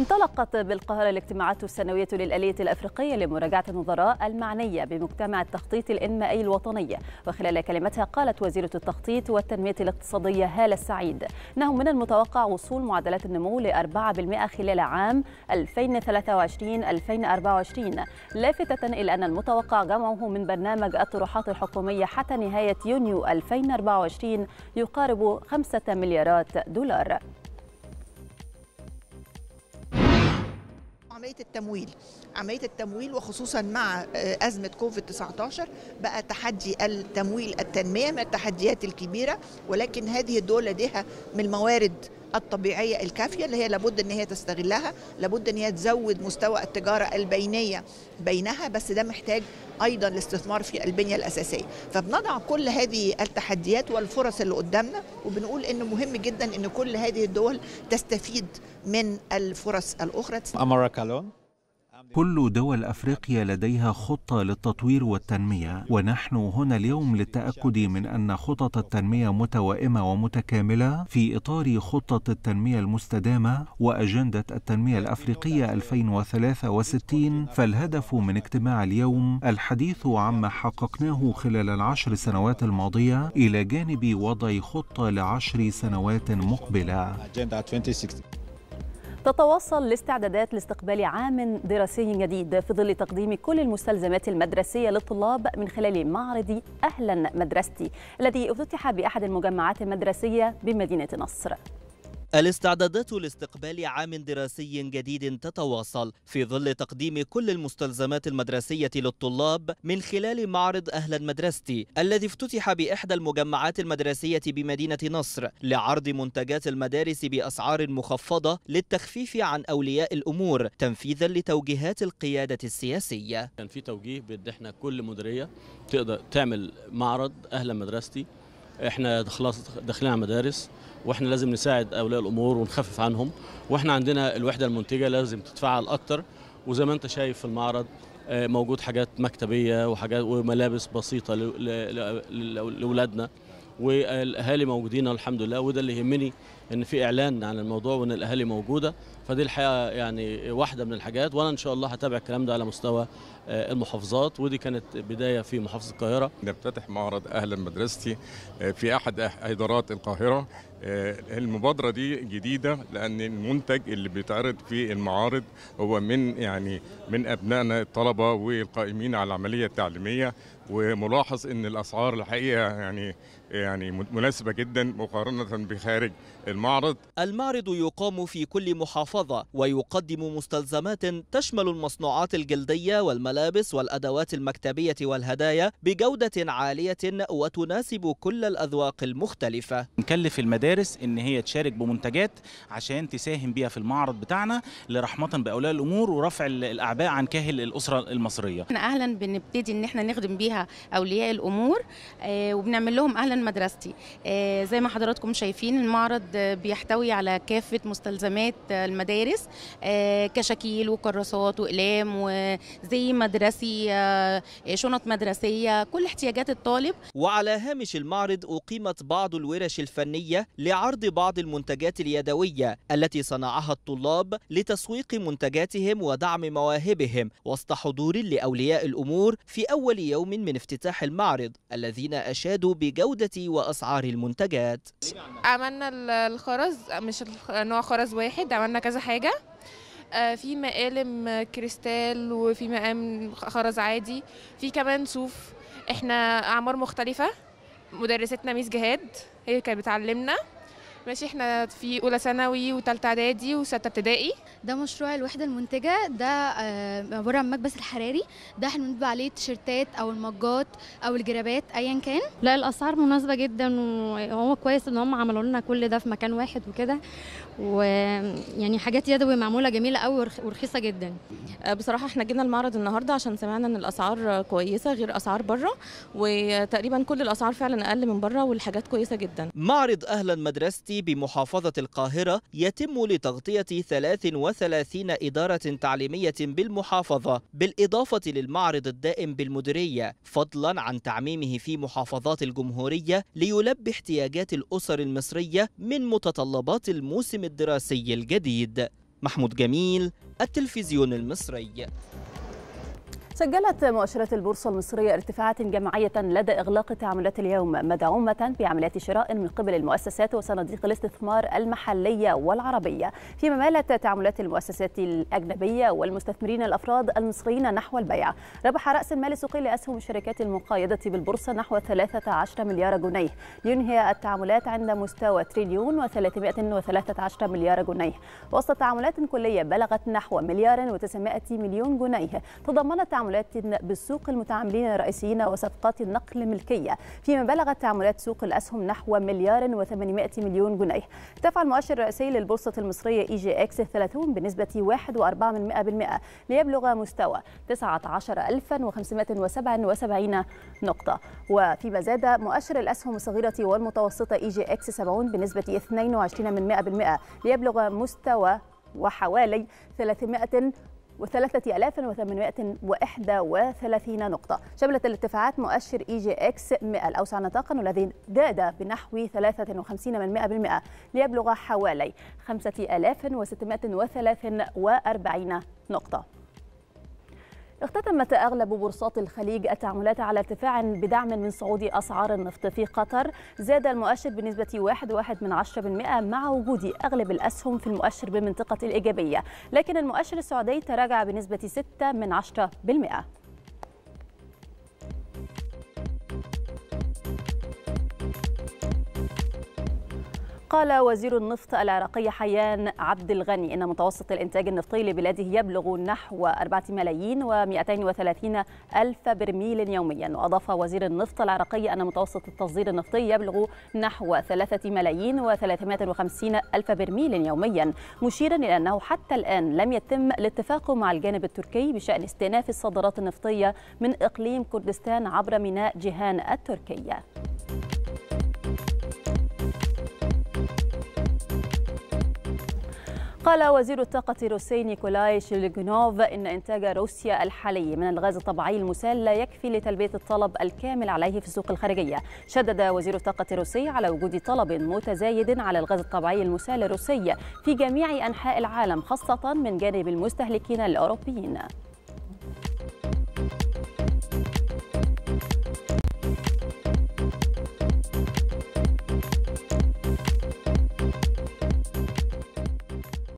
انطلقت بالقاهرة الاجتماعات السنوية للآلية الأفريقية لمراجعة النظراء المعنية بمجتمع التخطيط الإنمائي الوطني، وخلال كلمتها قالت وزيرة التخطيط والتنمية الاقتصادية هاله السعيد إنه من المتوقع وصول معدلات النمو ل 4% خلال عام 2023-2024، لافتة إلى أن المتوقع جمعه من برنامج الطروحات الحكومية حتى نهاية يونيو 2024 يقارب 5 مليارات دولار. عملية التمويل وخصوصا مع أزمة كوفيد-19 بقى تحدي التمويل التنمية من التحديات الكبيرة، ولكن هذه الدول لديها من الموارد الطبيعية الكافية اللي هي لابد ان هي تستغلها، لابد ان هي تزود مستوى التجارة البينية بينها، بس ده محتاج ايضا الاستثمار في البنية الأساسية. فبنضع كل هذه التحديات والفرص اللي قدامنا، وبنقول انه مهم جدا ان كل هذه الدول تستفيد من الفرص الأخرى. كل دول أفريقيا لديها خطة للتطوير والتنمية، ونحن هنا اليوم للتأكد من أن خطط التنمية متوائمة ومتكاملة في إطار خطة التنمية المستدامة وأجندة التنمية الأفريقية 2063. فالهدف من اجتماع اليوم الحديث عما حققناه خلال 10 سنوات الماضية، إلى جانب وضع خطة ل10 سنوات مقبلة. تتواصل الاستعدادات لاستقبال عام دراسي جديد في ظل تقديم كل المستلزمات المدرسية للطلاب من خلال معرض أهلا مدرستي الذي افتتح بأحد المجمعات المدرسية بمدينة نصر. الاستعدادات لاستقبال عام دراسي جديد تتواصل في ظل تقديم كل المستلزمات المدرسية للطلاب من خلال معرض أهلا مدرستي الذي افتتح بإحدى المجمعات المدرسية بمدينة نصر لعرض منتجات المدارس بأسعار مخفضة للتخفيف عن أولياء الأمور تنفيذا لتوجيهات القيادة السياسية. كان في توجيه بأن احنا كل مديرية تقدر تعمل معرض أهلا مدرستي. احنا خلاص داخلين على مدارس واحنا لازم نساعد اولياء الامور ونخفف عنهم، واحنا عندنا الوحده المنتجه لازم تتفعل اكتر. وزي ما انت شايف في المعرض موجود حاجات مكتبيه وحاجات وملابس بسيطه لاولادنا، والاهالي موجودين الحمد لله، وده اللي يهمني ان في اعلان عن الموضوع وان الاهالي موجوده. فدي الحقيقه يعني واحده من الحاجات، وانا ان شاء الله هتابع الكلام ده على مستوى المحافظات، ودي كانت بدايه في محافظه القاهره. نفتتح معرض اهلا مدرستي في احد هيدرات القاهره. المبادره دي جديده لان المنتج اللي بيتعرض في المعارض هو من ابنائنا الطلبه والقائمين على العمليه التعليميه، وملاحظ ان الاسعار الحقيقه يعني مناسبه جدا مقارنه بخارج المعرض. المعرض يقام في كل محافظه ويقدم مستلزمات تشمل المصنوعات الجلديه والملابس والادوات المكتبيه والهدايا بجوده عاليه وتناسب كل الاذواق المختلفه. نكلف المدارس ان هي تشارك بمنتجات عشان تساهم بيها في المعرض بتاعنا لرحمه باولياء الامور ورفع الاعباء عن كاهل الاسره المصريه. احنا اهلا بنبتدي ان احنا نخدم بيها اولياء الامور وبنعمل لهم اهلا مدرستي. زي ما حضراتكم شايفين المعرض بيحتوي على كافة مستلزمات المدارس كشكيل وكراسات وأقلام وزي مدرسي، شنط مدرسية، كل احتياجات الطالب. وعلى هامش المعرض أقيمت بعض الورش الفنية لعرض بعض المنتجات اليدوية التي صنعها الطلاب لتسويق منتجاتهم ودعم مواهبهم، وسط حضور لأولياء الأمور في أول يوم من افتتاح المعرض الذين أشادوا بجودة وأسعار المنتجات. عملنا الخرز، مش نوع خرز واحد، عملنا كذا حاجة، في مقالم كريستال وفي مقام خرز عادي، في كمان صوف. احنا أعمار مختلفة، مدرستنا ميس جهاد هي كانت بتعلمنا، ماشي، احنا في أولى ثانوي وثالثة إعدادي وستة ابتدائي. ده مشروع الوحدة المنتجة، ده عبارة عن مكبس الحراري، ده احنا بنطبع عليه التيشيرتات أو المجات أو الجرابات أيا كان. لا الأسعار مناسبة جدا، وهو كويس إن هم عملوا لنا كل ده في مكان واحد وكده، ويعني حاجات يدوي معمولة جميلة قوي ورخيصة جدا. بصراحة احنا جينا المعرض النهاردة عشان سمعنا إن الأسعار كويسة غير أسعار بره، وتقريبا كل الأسعار فعلا أقل من بره والحاجات كويسة جدا. معرض أهلا مدرستي بمحافظة القاهرة يتم لتغطية 33 إدارة تعليمية بالمحافظة، بالإضافة للمعرض الدائم بالمديرية، فضلا عن تعميمه في محافظات الجمهورية ليلبي احتياجات الأسر المصرية من متطلبات الموسم الدراسي الجديد. محمود جميل، التلفزيون المصري. سجلت مؤشرات البورصة المصرية ارتفاعات جماعية لدى إغلاق تعاملات اليوم، مدعومة بعمليات شراء من قبل المؤسسات وصناديق الاستثمار المحلية والعربية، فيما مالت تعاملات المؤسسات الأجنبية والمستثمرين الأفراد المصريين نحو البيع. ربح رأس المال السوقي لأسهم الشركات المقايضة بالبورصة نحو 13 مليار جنيه، لينهي التعاملات عند مستوى 1,313 مليار جنيه، وسط تعاملات كلية بلغت نحو 1,900 مليون جنيه، تضمنت تعاملات بالسوق المتعاملين الرئيسيين وصفقات النقل الملكية، فيما بلغت تعاملات سوق الأسهم نحو 1,800 مليون جنيه. ارتفع المؤشر الرئيسي للبورصة المصرية EGX 30 بنسبة 1.4% ليبلغ مستوى 19,577 نقطة، وفيما زاد مؤشر الأسهم الصغيرة والمتوسطة EGX 70 بنسبة 22% ليبلغ مستوى وحوالي 3,831 نقطة. شملت الارتفاعات مؤشر EGX 100 الأوسع نطاقا، والذي زاد بنحو 53% ليبلغ حوالي 5,643 نقطة. اختتمت أغلب بورصات الخليج التعاملات على ارتفاع بدعم من صعود أسعار النفط. في قطر زاد المؤشر بنسبة 1.1% مع وجود أغلب الأسهم في المؤشر بالمنطقة الإيجابية، لكن المؤشر السعودي تراجع بنسبة 0.6%. قال وزير النفط العراقي حيان عبد الغني إن متوسط الإنتاج النفطي لبلاده يبلغ نحو 4,230,000 برميل يوميا. وأضاف وزير النفط العراقي أن متوسط التصدير النفطي يبلغ نحو 3,350,000 برميل يوميا، مشيرا إلى أنه حتى الآن لم يتم الاتفاق مع الجانب التركي بشأن استئناف الصادرات النفطية من إقليم كردستان عبر ميناء جيهان التركية. قال وزير الطاقة الروسي نيكولاي شيلجنوف إن إنتاج روسيا الحالي من الغاز الطبيعي المسال لا يكفي لتلبية الطلب الكامل عليه في السوق الخارجية. شدد وزير الطاقة الروسي على وجود طلب متزايد على الغاز الطبيعي المسال الروسي في جميع أنحاء العالم، خاصة من جانب المستهلكين الأوروبيين.